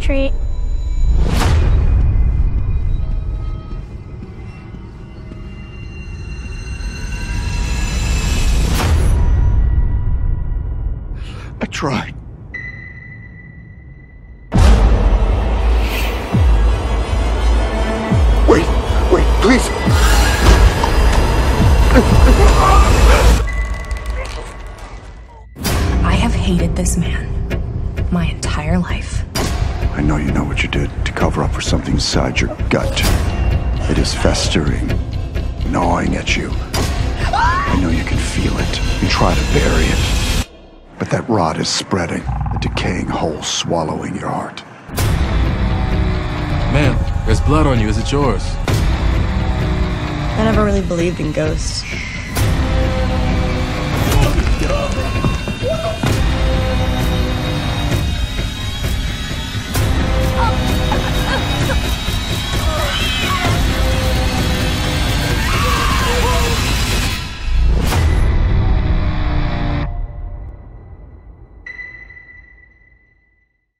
retreat. I tried. Wait, please. I have hated this man my entire life. I know you know what you did to cover up for something inside your gut. It is festering, gnawing at you. I know you can feel it. You try to bury it. But that rot is spreading, a decaying hole swallowing your heart. Ma'am, there's blood on you. Is it yours? I never really believed in ghosts.